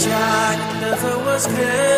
child never was good.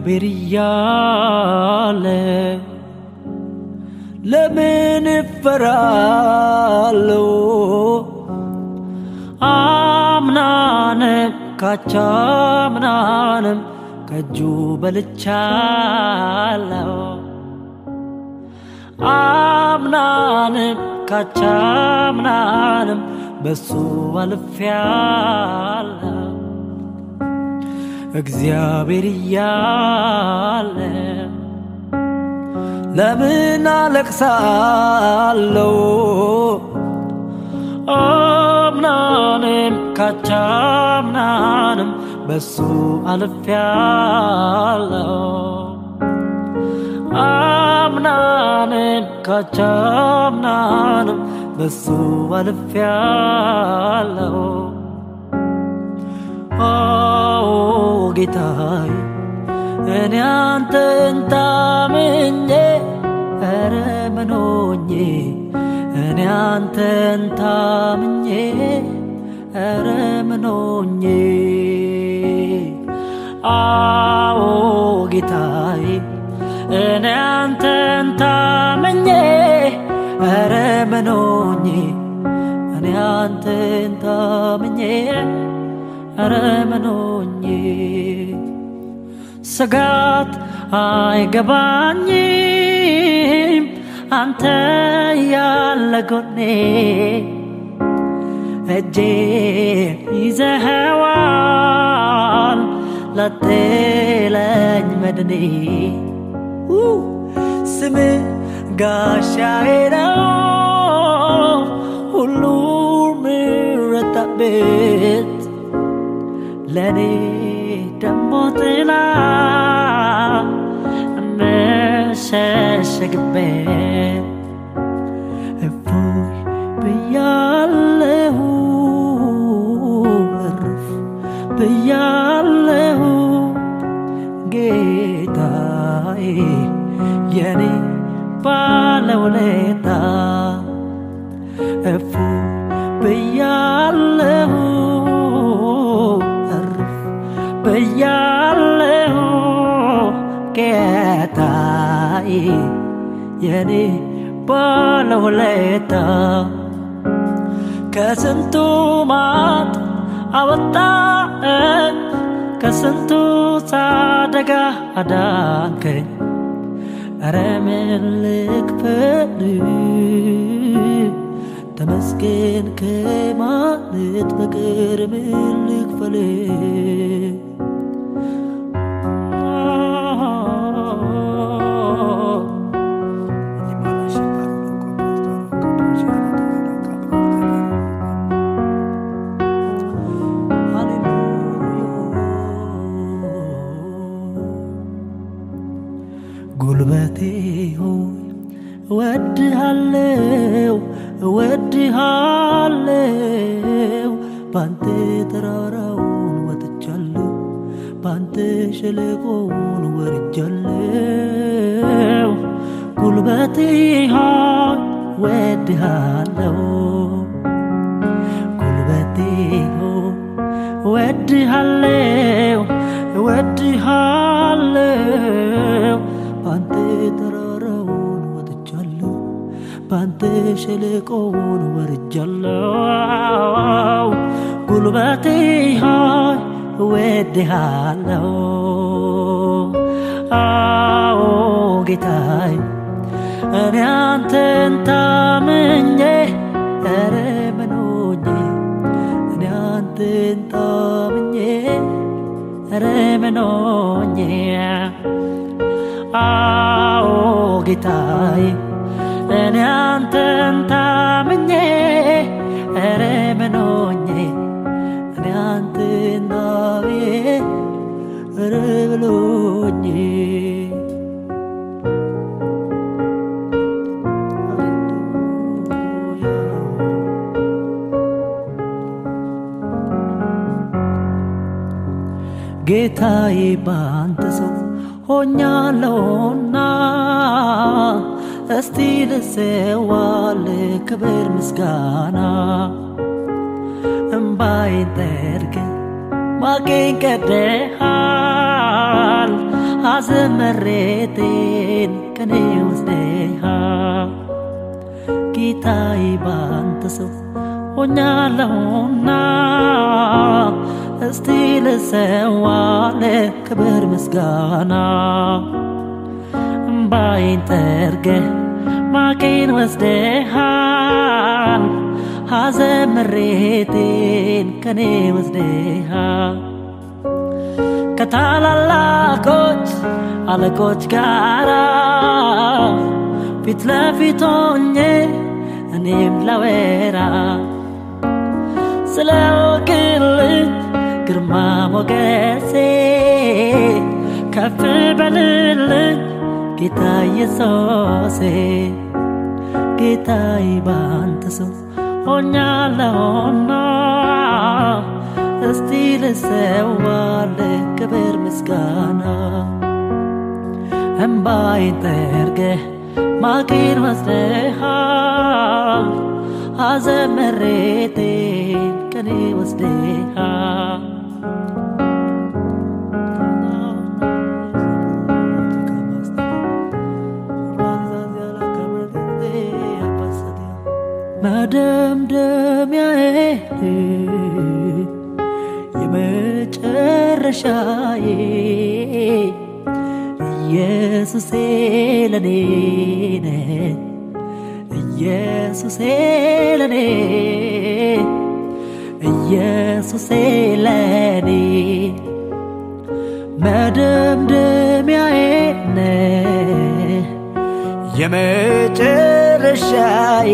እግዚአብሔር ያለ ለምን እፈራለሁ? አምናንም ካቻምናንም ከእጁ በልቻለሁ። አምናንም ካቻምናንም በእሱ አልፌያለሁ። እግዚአብሔር ያለ ለምን አለቅሳለሁ? አምናንም ካቻምናንም በእሱ አልፌያለሁ። አምናንም ካቻምናንም በእሱ አልፌያለሁ። ጌታዬ እኔ አንተን ታምኜ ኧረ ምን ሆኜ እኔ አንተን ታምኜ ኧረ ምን ሆኜ አዎ ጌታዬ እኔ አንተን ታምኜ ኧረ ምን ሆኜ እኔ አንተን ታምኜ ኧረ ምን ሆኜ ስጋት አይገባኝም አንተ ያለ ጎኔ እጄን ይዘኸዋል ላትለኝ መድኔ ስምህ ጋሻዬ ነው ሁሉን ምረታበት ለኔ ደግሞ ጥላ መሸሸግበት እፎይ ብያለሁ እረፍ ብያለሁ ጌታዬ የኔ ባለውለታ እፎይ ብያለሁ በያለሁ ጌታዬ የኔ ባለውለታ ከስንቱ ማጥ አወጣኸኝ ከስንቱ አደጋ አዳንከኝ ኧረ ምን ልክፈልህ ተመስገን ከማለት በቀር ምን ልክፈል? ጉልበቴ ሆይ እወድሃለሁ ባንተ ተራራውን ወጥቻለሁ ባንተ ሸለቆውን ወርጃለሁ ጉልበቴ ሆይ እወድሃለሁ ባንተ ተራራውን ወጥቻለሁ ባንተ ሸለቆውን ወርጃለሁ ጉልበቴ ሆይ እወድሃለሁ አዎ ጌታዬ እኔ አንተን ታምኜ ኧረ ምን ሆኜ እኔ አንተን ታምኜ ኧረ ምን ሆኜ Oh, Gitai, and Anton Tamine, Remenone, and Anton Davi, Revelone. Gitai Bantaso. ሆኛለሁና እስቲ ልሰዋል ክብር ምስጋና እምባዬን ጠርገህ ማቄን ቀድደሃል ሐዘን ምሬቴን ከኔ ወስደሃል ጌታዬ ባንተ ሰው ሆኛለሁና Still a sewale kaber misgana By interge Makin was de han Hazem retin Kane was de ha Katala coach Ala coach gara Pitla fitonye Anim la vera Slow kill ግርማ ሞገሴ ከፍ በልልኝ ጌታ ኢየሱሴ ጌታዬ ባንተ ሰው ሆኛለሁና እስቲ ልሰዋልህ ክብር ምስጋና እምባዬን ጠርገህ ማቄን ወስደሃል ሐዘን ምሬቴን ከኔ ወስደሃል መደምደሚያዬ የመጨረሻዬ ኢየሱሴ ለኔ ነህ ኢየሱሴ ለኔ ኢየሱሴ ለኔ መደምደሚያዬ ነህ የመጨረሻዬ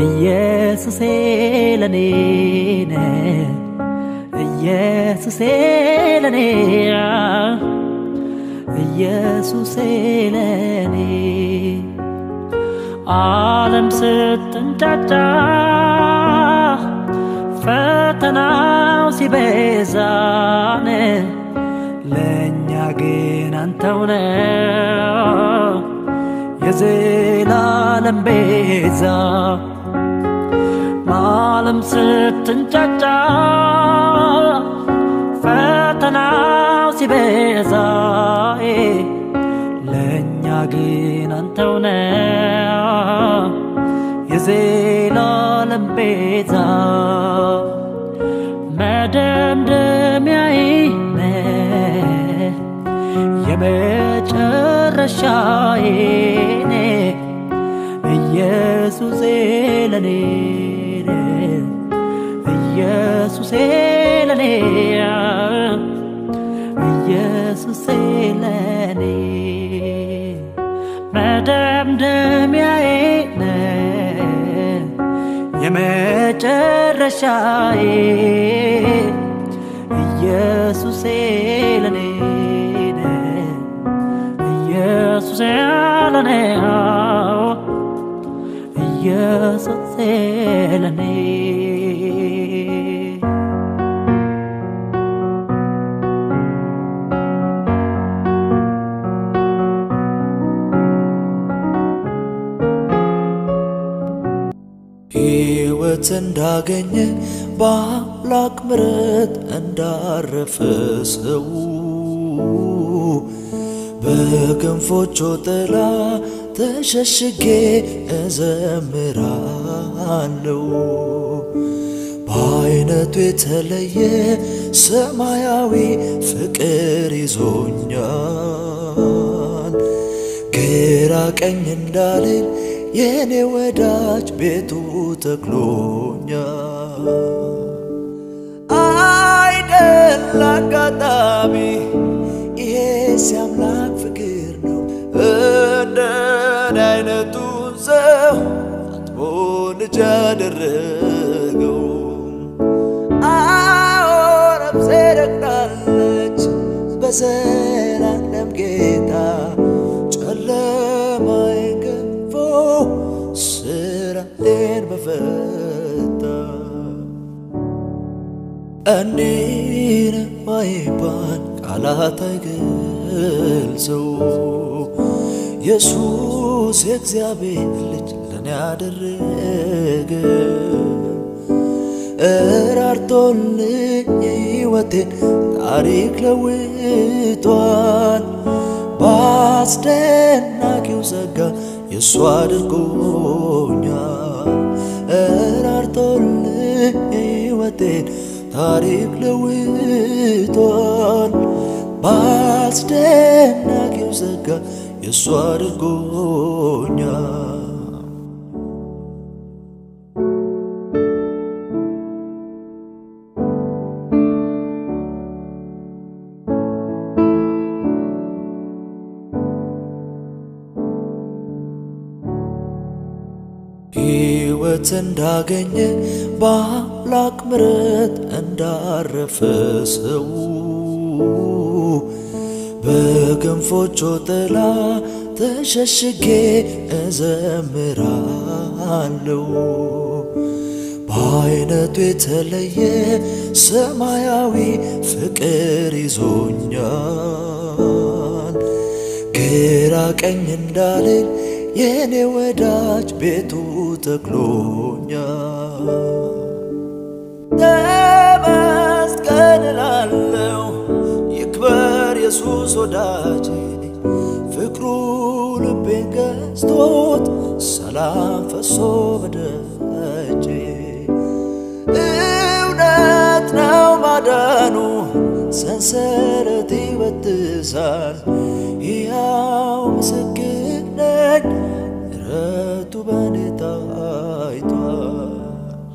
ኢየሱሴ ለኔ ኢየሱሴ ለኔ ዓለም ስትንጫጫ ፈተናው ሲበዛ ለእኛ ግን አንተው ነህ የዘላለም ቤዛ ዓለም ስትንጫጫ ፈተናው ሲበዛ ለእኛ ግን አንተው ነህ የዘላለም ቤዛ መደምደሚያዬ ነህ የመጨረሻዬ ኢየሱስ ለኔ ኢየሱስ ለኔ ኢየሱስ ለኔ መደምደሚያዬ የመጨረሻዬ ኢየሱስ ለኔ ኢየሱስ ለኔ ኢየሱስ ለኔ ሕይወት እንዳገኘ በአምላክ ምሕረት እንዳረፈ ሰው በክንፎቹ ጥላ ተሸሽጌ እዘምራለሁ በዓይነቱ የተለየ ሰማያዊ ፍቅር ይዞኛል ግራ ቀኝ እንዳልል የኔ ወዳጅ ቤቱ ተክሎኛል አይደል አጋጣሚ ኢየሱስ አምላክ ፍቅር ነው እንደናይነቱ ሰው አጥቦ ንጃ ደረገው አወራም ሰረቅታለች በሰላም ለምጌታ ጨለማዬ ገፎ ስራዬን በፈታ እኔን ማይባል ቃላት አይገልጸው ኢየሱስ የእግዚአብሔር ልጅ ለኔ አደረገ እራርቶልኝ ሕይወቴን ታሪክ ለውጧል በአስደናቂው ጸጋ የሱ አድርጎኛል እራርቶልኝ ሕይወቴን ታሪክ ለውጧል በአስደናቂው ጸጋ የሱ አድርጎኛል ሕይወት እንዳገኘ በአምላክ ምሕረት እንዳረፈ ሰው በክንፎቹ ጥላ ተሸሽጌ እዘምራለሁ በዓይነቱ የተለየ ሰማያዊ ፍቅር ይዞኛል ግራ ቀኝ እንዳልል የኔ ወዳጅ ቤቱ ተክሎኛል ተመስገን እላለሁ ይክበር ኢየሱስ ወዳጄ ፍቅሩ ልቤን ገዝቶት ሰላም ፈሶ በደጄ እውነት ነው ማዳኑ ሰንሰለት ይበጥሳል ያው ምስክር ነኝ ምሕረቱ በኔ ታይቷል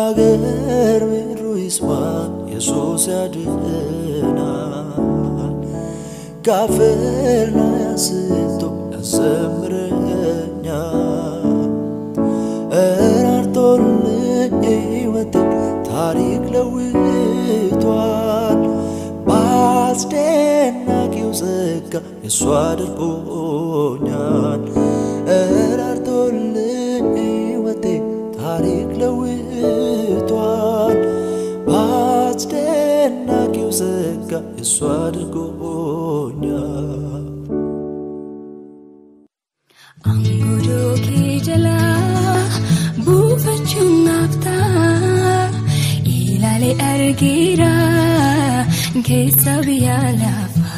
አገር ምድሩ ይስማ ኢየሱስ ያድነናል ካፈር ላይ አንስቶ ያዘምረኛል እራርቶልኝ ሕይወቴን ታሪክ ለውጧል በአስደናቂው ጸጋ የሱ አድርጎኛል እራርቶልኝ ሕይወቴን ታሪክ ለውጧል በአስደናቂው ጸጋ የሱ አድርጎኛል አንጎዶኪ ጀላ ቡፈቹናፍታ ilale argira kesabiyalafa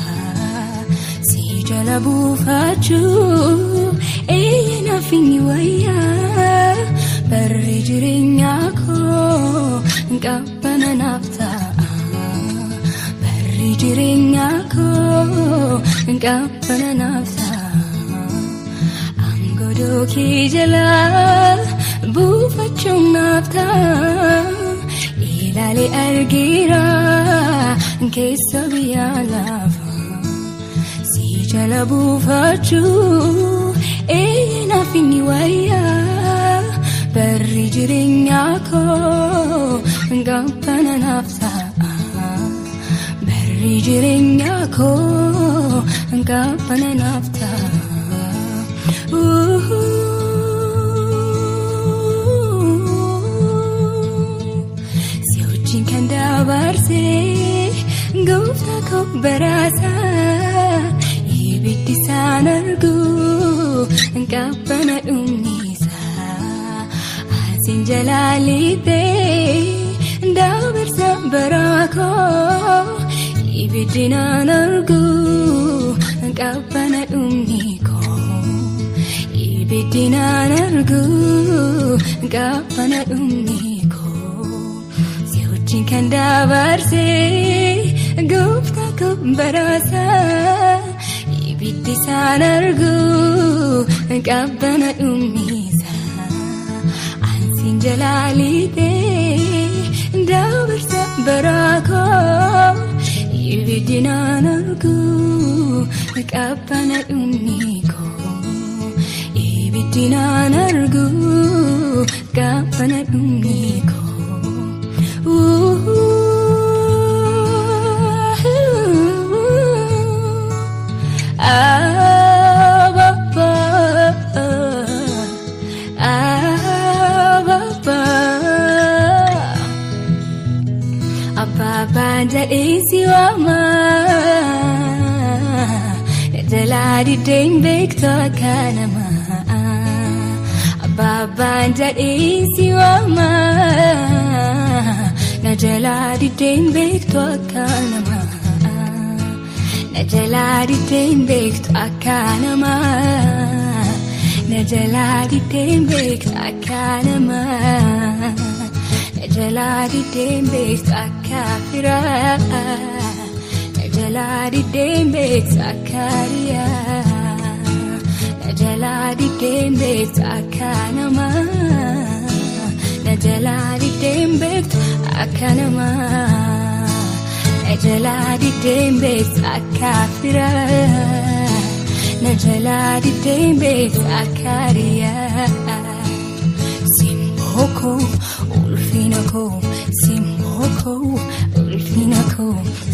sijala bufachu eyinafini waya berrijirinako nkabananafta berrijirinako nkabananafta Joki Jala, Bufa Chunapta, Ilali Algira, Kesavia Lava, Si Jala Bufa Chu, E nothing you are, Perrigiring Yako, Gampananapta, Perrigiring Yako, Gampananapta. Si oggi che andavarsi gofta cobberasa I bitti sanargu kappana unnisa asin jalalite andavarsa barako I bitti nanargu kappana unniko Bitina nargu, kapana unniko. Si oggi che andavarsi, gufta kubbarasa. I bitti sanargu, kapana unnisa. Ansin jalalite, davarsa barako. I bitina nargu, kapana unniko. Dina nargu kapana unniko apa apa Baba that is your mama. Najala di ten baked to a canama. Najala di ten baked a canama. Najala di ten baked a canama. Najala di ten baked a kafira. Najala di ten baked a karia. Najala di tembet akanama Najala di tembet akanama Najala di tembet akafira Najala di tembet akaria Simboko ulfinako Simboko ulfinako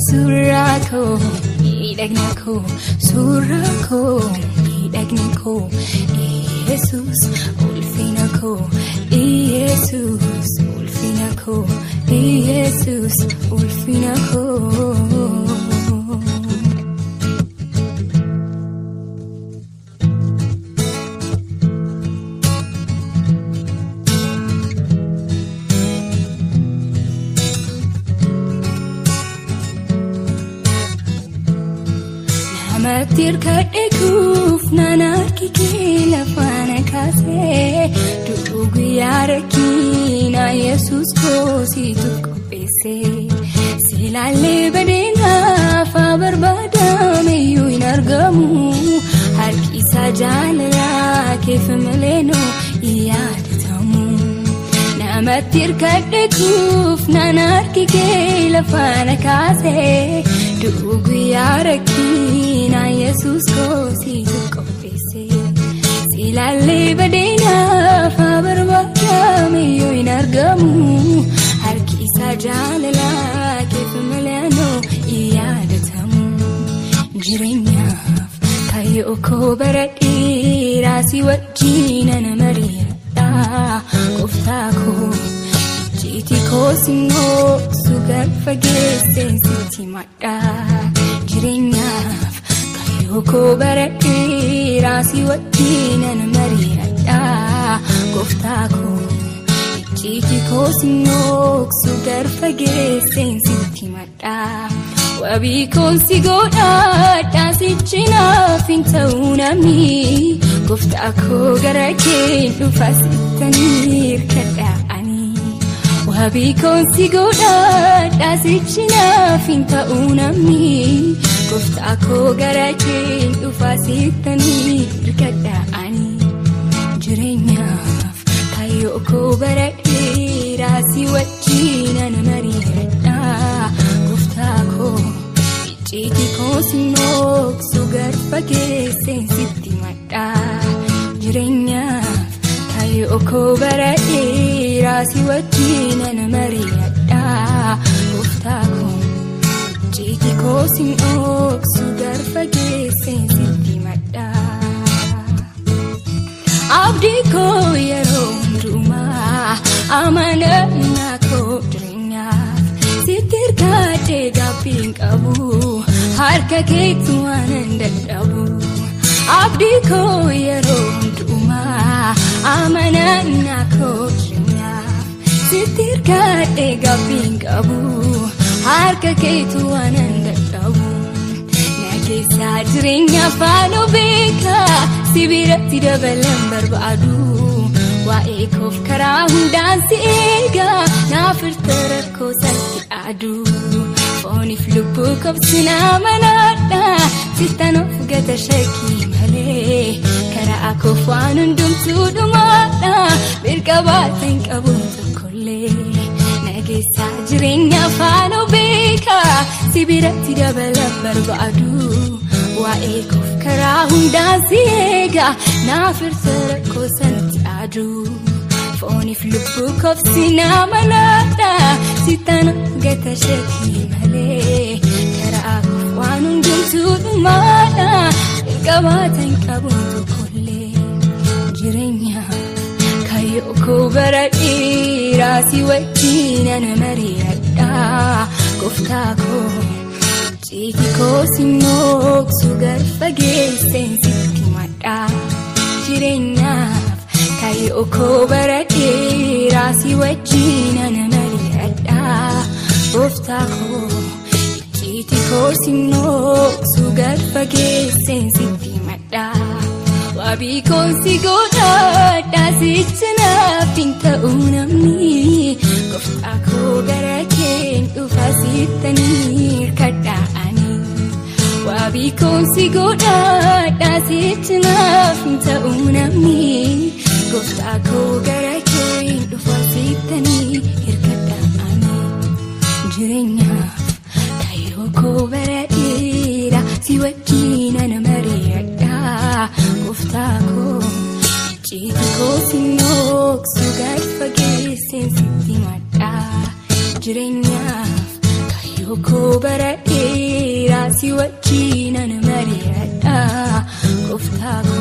Surako idagnako Surako Dagnako, Jesus, Ulfinako, Jesus, Ulfinako, Jesus, Ulfinako. Namatir kadeku. Nanarki kila fana kase Dugu yaraki na Jesus kosi tuko pese Sila lebedena fa barbada me yu inargamu Harki isa janara kef meleno iyadatamu Namatir kadekuf nanarki kila fana kase Dugu yaraki na Jesus kosi La lebedina faber wakame yo inargamu harki sajalala kefmelano iyadatamu jirenya kayo koberati rasi wajina namariya koftako jiti kosingo sugar fagese siti mata jirenya kayo koberati Rasi watina na Maria ya koftako Chiki kosinok sugar fagesen sinti mata Wabi konsigo da sichina finta unami Koftako garake nufasitanir kadani Wabi konsigo da sichina finta unami Koftako garake nufasitanir kadani Ani ذوقه برقي راسي وجهي أنا مريحة قفتاكو جيتي كوسنوك سوغر فكيسين ستي مرة جرينيا ذوقه برقي راسي وجهي أنا مريحة قفتاكو جيتي كوسنوك سوغر فكيسين ستي مرة Abdiko yerom rumah amana nako dringa sitir kate gaping abu harka kek tuanan dadabu Abdiko yerom rumah amana nako dringa sitir kate gaping abu harka kek tuanan dadabu nake sadringa pano beka Sibira ti dabalam barbadu wa ekof karahu dansi ega nafir tarko santi adu foni flubu kabsina manada sitano gata shaki male kara akof anundum sudumada birkaba think abu kulle nage sajringa fano beka sibira ti dabalam barbadu wa ekof karahum daziga nafir sarko santi adu foni flubbu kofsina malata sitana gata shaki male kara wanun jumtu dumala gawatan kabuntu kulle jirenya kayo kubarati rasi wajina na mariada koftako Jiki kosinok sugar fageisen siti mada Jirenyaf kai oko barake rasi wajina na mariada Oftako Jiki kosinok sugar fageisen siti mada Wabi konsigoda dasichana pinta unami Koftako baraken ufasitani kada Wabi konsigoda dasichana pinta unami Koftako baraken ufasitani kada Jirenya tayoko baratira siwakina na mariada Koftako, jiti kosinok sugar fageisen siti mada Jirenya kayo kubarake rasi wajina na mariada Koftako,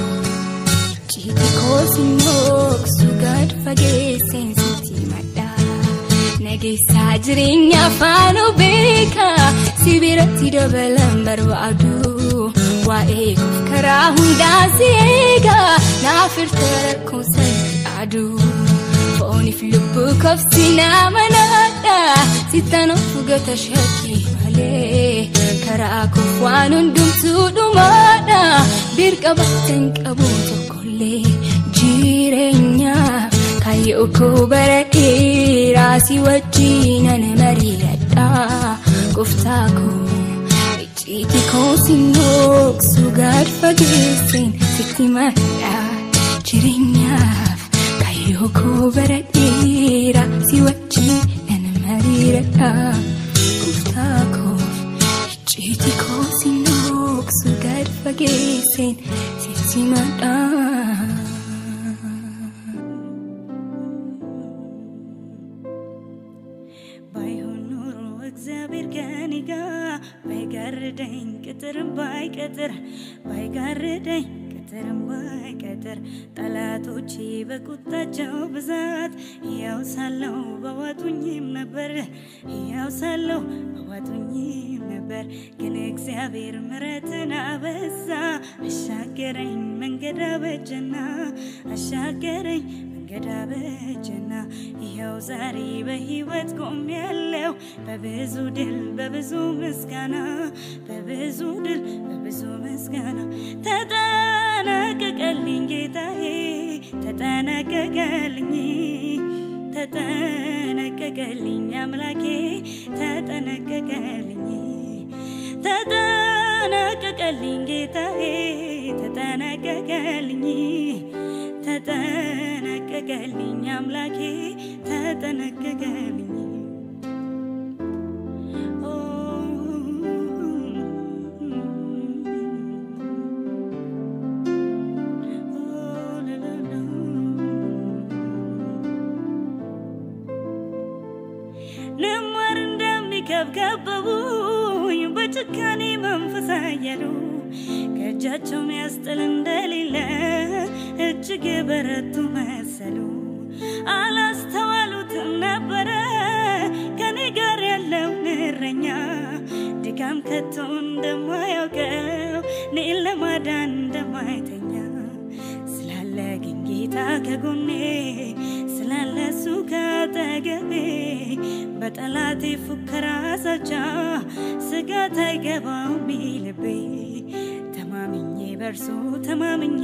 jiti kosinok sugar fageisen siti mada Nagesa jirenya fano beka sibira tidabalam barwadu وأيك كراه دازيجا نافر تركو سعدو فوني في لبك في سنا منادا ستنا فوق تشكي عليه كراكو فانون دم سودمادا بركبتك أبو تقولي جيرينيا كايو كوبركي راسي وجينا نمريدا كفتاكو Jiti kosinok sugar fageisen siti mada Jirenyaf kayo kubaratira siwachi nanamarira Kuftako Jiti kosinok sugar fageisen siti mada I Gadabejna, yau zari behiwat kumyaleu, bebezu miskana, bebezu miskana. Tatana kagalingi, amlaki, tatana kagalingi, tatana ተጠነቀቀልኝ አምላኬ ተጠነቀቀልኝ ለማር እንደሚከብከቡኝ በጭካኔ መንፈስ ያሉ ከጃቸው ያስጥል እንደሌለ እጅግ በረቱ መሰሉ አላስተዋሉትም ነበረ ከኔ ጋር ያለው እረኛ ድካም ከቶ እንደማያውቀው እኔን ለማዳን እንደማይተኛ ስላለኝ ጌታ ከጎኔ ስላለሱ ከአጠገቤ በጠላቴ ፉከራ ሳቻ ስጋት አይገባውም ልቤ ተማምኜ በርሱ ተማምኜ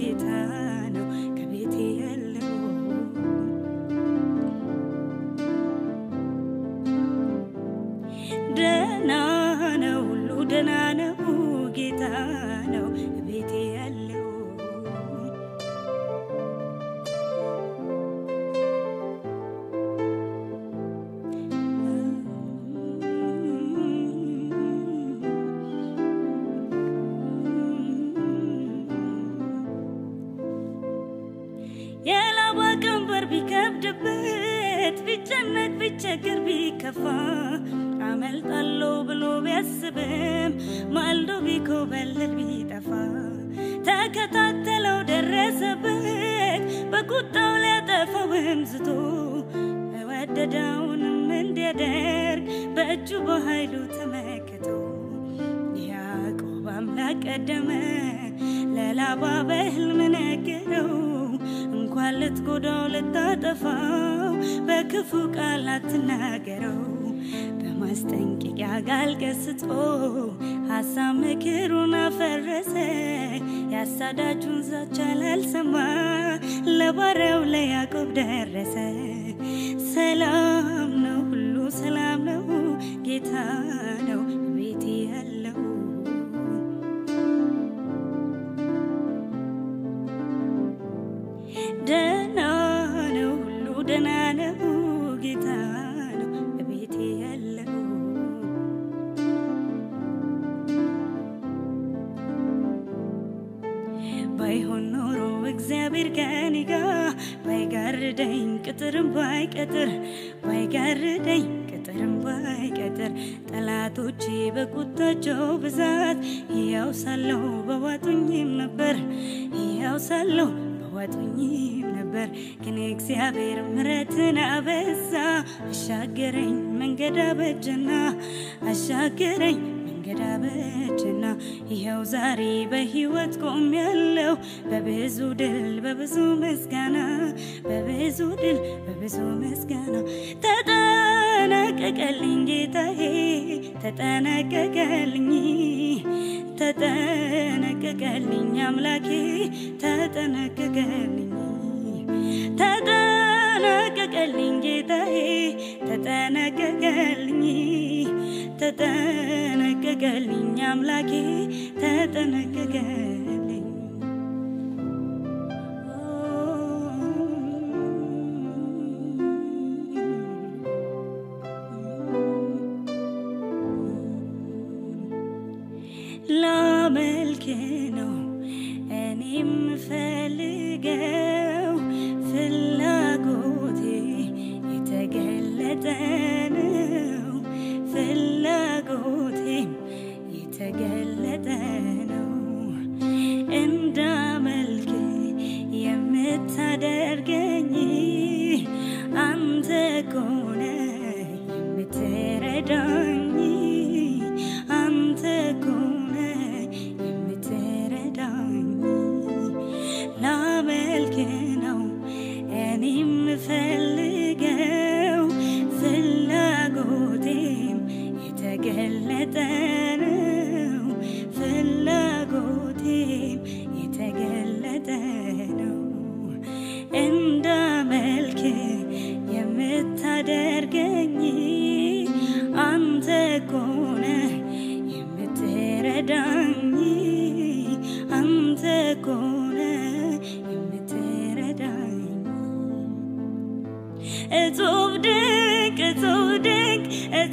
ጌታ ነው ከቤቴ ያለው ደህና ነው ሁሉ ደህና ነው ጌታ ነው ከቤቴ ያለው ቢከብድበት ቢጨነቅ ቢቸገር ቢከፋ አመልጣለሁ ብሎ ቢያስብም ማልዶ ቢኮበልል ቢጠፋ ተከታተለው ደረሰበት በቁጣው ሊያጠፋው አምዝቶ የወደደውንም እንዲያደርግ በእጁ በኃይሉ ተመክቶ ያዕቆብ አምላክ ቀደመ ለላባ በሕልም ነገረው እንኳን ልትጎዳው ልታጠፋው በክፉ ቃል አትናገረው በማስጠንቀቂያ ቃል ገስጾ ሐሳብ ምክሩን አፈረሰ ያሳዳጁን ዛቻ አልሰማ ለባሪያው ለያዕቆብ ደረሰ ሰላም ነው ሁሉ ሰላም ነው ጌታ ነው ቤቴ ያለው ደህና ነው ሁሉ ደህና ነው ጌታ ነው ከቤቴ ያለው ባይሆን ኖሮ እግዚአብሔር ከኔ ጋር ባይጋርደኝ ቅጥርም ባይቀጥር ጠላቶቼ በቁጣቸው ብዛት ሕያው ሳለሁ በዋጡኝም ነበር ወጥኝም ነበር ግን እግዚአብሔር ምሕረቱን አበዛ አሻገረኝ መንገድ አበጀና ይኸው ዛሬ በሕይወት ቆሜያለሁ በብዙ ድል በብዙ ምስጋና ተጠነቀቀልኝ ጌታዬ ተጠነቀቀልኝ አምላኬ ተጠነቀቀልኝ ጌታዬ ተጠነቀቀልኝ አምላኬ ተጠነቀቀልኝ ላመልክ ነው እኔም ፈልገው ፍላጎቴ የተገለጠነው እንዳመልክ የምታደርገኝ አንተ ከሆነ የምትረዳኝ አንተ ከሆነ ላመልክ ነው እኔም ፈልገው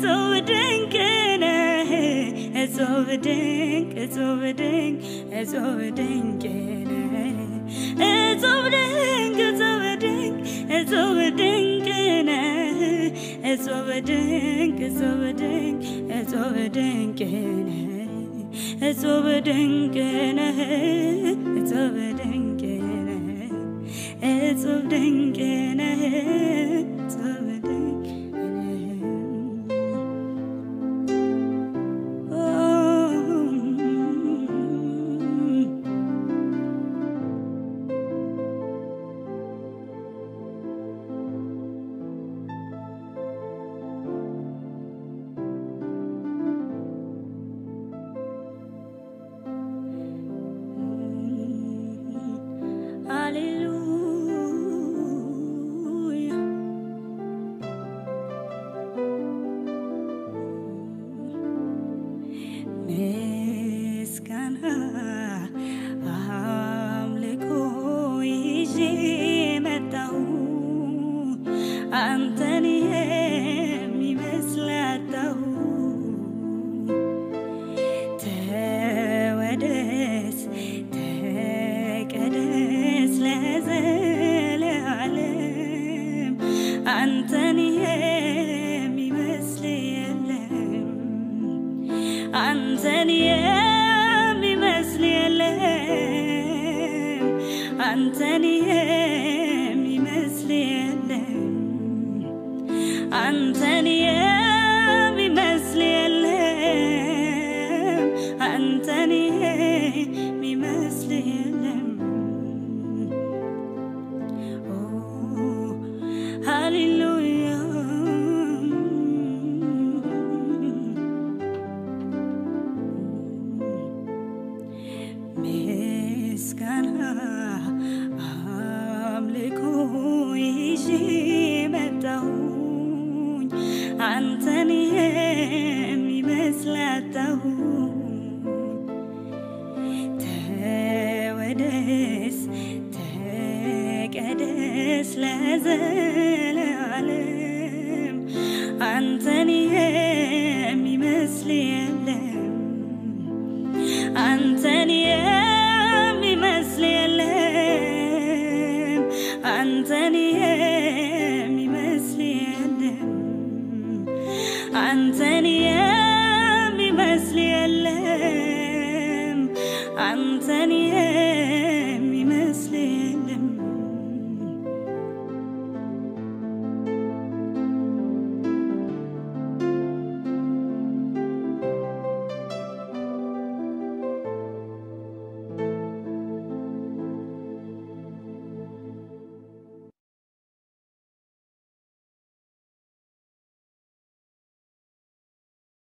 Anthony